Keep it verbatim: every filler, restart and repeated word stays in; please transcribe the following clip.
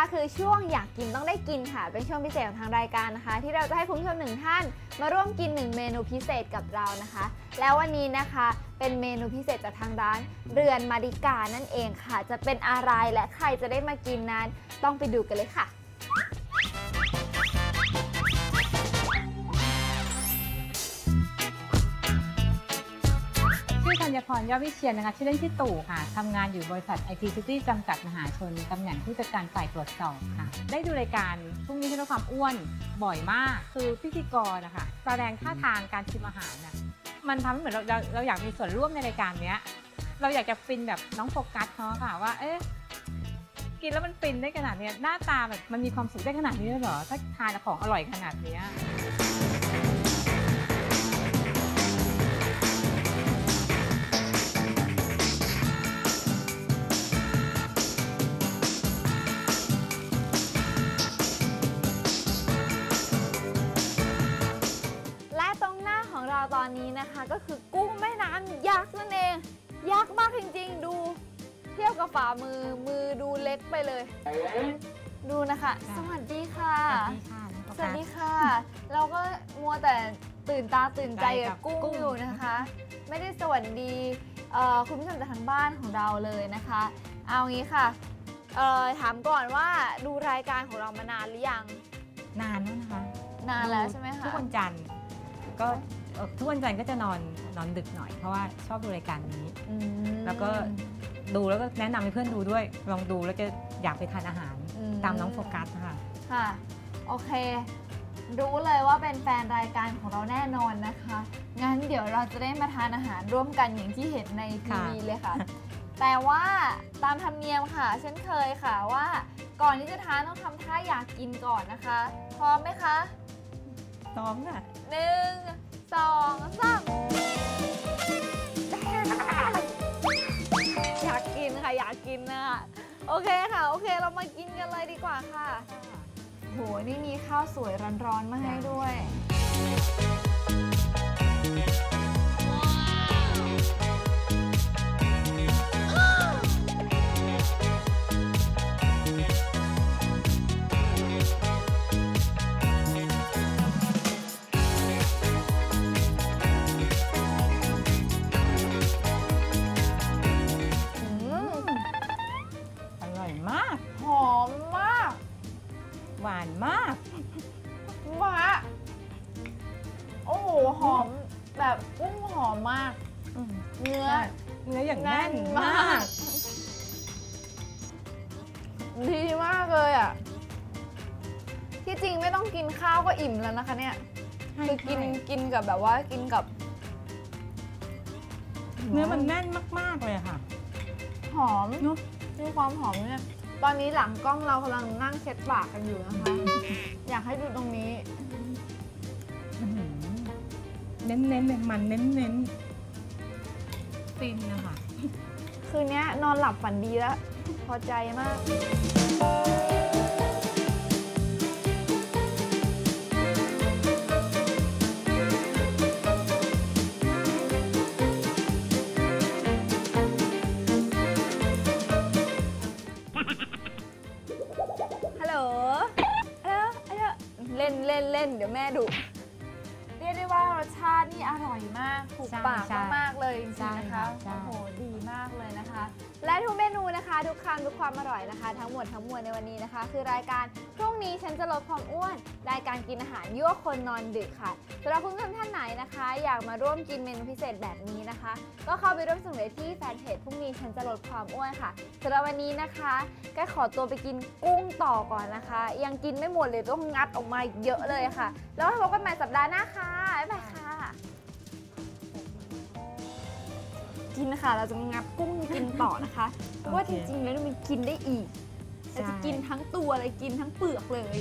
นะคะคือช่วงอยากกินต้องได้กินค่ะเป็นช่วงพิเศษของทางรายการนะคะที่เราจะให้คุณผู้ชมหนึ่งท่านมาร่วมกินหนึ่งเมนูพิเศษกับเรานะคะแล้ววันนี้นะคะเป็นเมนูพิเศษจากทางร้านเรือนมาริกานั่นเองค่ะจะเป็นอะไรและใครจะได้มากินนั้นต้องไปดูกันเลยค่ะธัญพร ยอดวิเชียรนะคะชื่อเล่นชื่อตู่ค่ะทำงานอยู่บริษัท ไอ ที City จำกัดมหาชนตำแหน่งผู้จัดการฝ่ายตรวจสอบค่ะได้ดูรายการพรุ่งนี้ที่ลดความอ้วนบ่อยมากคือพิธีกรนะคะแสดงท่าทางการชิมอาหารนะมันทำให้เหมือนเราเราอยากมีส่วนร่วมในรายการนี้เราอยากจะฟินแบบน้องโฟกัสเขาค่ะว่าเอ๊ะกินแล้วมันฟินได้ขนาดนี้หน้าตาแบบมันมีความสุขได้ขนาดนี้เลยเหรอถ้าทานของอร่อยขนาดนี้ตอนนี้นะคะก็คือกุ้งแม่น้ำยักษ์นั่นเองยักษ์มากจริงๆดูเทียบกับฝ่ามือมือดูเล็กไปเลยดูนะคะสวัสดีค่ะสวัสดีค่ะเราก็มัวแต่ตื่นตาตื่นใจกับกุ้งอยู่นะคะไม่ได้สวัสดีคุณผู้ชมจากทางบ้านของเราเลยนะคะเอางี้ค่ะถามก่อนว่าดูรายการของเรามานานหรือยังนานแล้วนะคะนานแล้วใช่ไหมคะทุกวันจันทร์ก็ทุกวันจันทร์ก็จะนอนนอนดึกหน่อยเพราะว่าชอบดูรายการนี้แล้วก็ดูแล้วก็แนะนำให้เพื่อนดูด้วยลองดูแล้วจะอยากไปทานอาหารตามน้องโฟกัสค่ะค่ะโอเครู้เลยว่าเป็นแฟนรายการของเราแน่นอนนะคะงั้นเดี๋ยวเราจะได้มาทานอาหารร่วมกันอย่างที่เห็นในทีวีเลยค่ะแต่ว่าตามธรรมเนียมค่ะเช่นเคยค่ะว่าก่อนที่จะทานต้องทำท่าอยากกินก่อนนะคะพร้อมไหมคะพร้อมค่ะหนึ่งสองสามอยากกินค่ะอยากกินนะโอเคค่ะโอเคเรามากินกันเลยดีกว่าค่ะโหนี่มีข้าวสวยร้อนๆมาให้ด้วยหวานมากว้าโอ้โหหอมแบบกุ้งหอมมากเนื้อเนื้ออย่างแน่นมากดีมากเลยอ่ะที่จริงไม่ต้องกินข้าวก็อิ่มแล้วนะคะเนี่ยคือกินกินกับแบบว่ากินกับเนื้อมันแน่นมากๆเลยค่ะหอมเนอะมีความหอมเนี่ยตอนนี้หลังกล้องเรากำลังนั่งเช็ดปากกันอยู่นะคะอยากให้ดูตรงนี้เน้นเน้นเลยมันเน้นเน้นฟินนะคะคืนนี้นอนหลับฝันดีแล้วพอใจมากเล่นๆเดี๋ยวแม่ดุเรียกได้ว่ารสชาตินี่อร่อยมากถูกปากมากๆเลยจริงๆนะคะโอ้โหดีมากเลยนะคะและทุกเมนูนะคะทุกคำทุกความอร่อยนะคะทั้งหมดทั้งมวลในวันนี้นะคะคือรายการพรุ่งนี้ฉันจะลดความอ้วนรายการกินอาหารยั่วคนนอนดึกค่ะสำหรับคุณผู้ชมท่านไหนนะคะอยากมาร่วมกินเมนูพิเศษแบบนี้นะคะก็เข้าไปร่วมสนุกได้ที่แฟนเพจพรุ่งนี้ฉันจะลดความอ้วนค่ะสำหรับวันนี้นะคะก็ขอตัวไปกินกุ้งต่อก่อนนะคะยังกินไม่หมดเลยต้องงัดออกมาเยอะเลยค่ะแล้วพบกันใหม่สัปดาห์หน้าค่ะบ๊ายบายค่ะกินนะคะเราจะงับกุ้งกินต่อนะคะเพราะว่าจริงๆแล้วมันกินได้อีกจะกินทั้งตัวเลยกินทั้งเปลือกเลย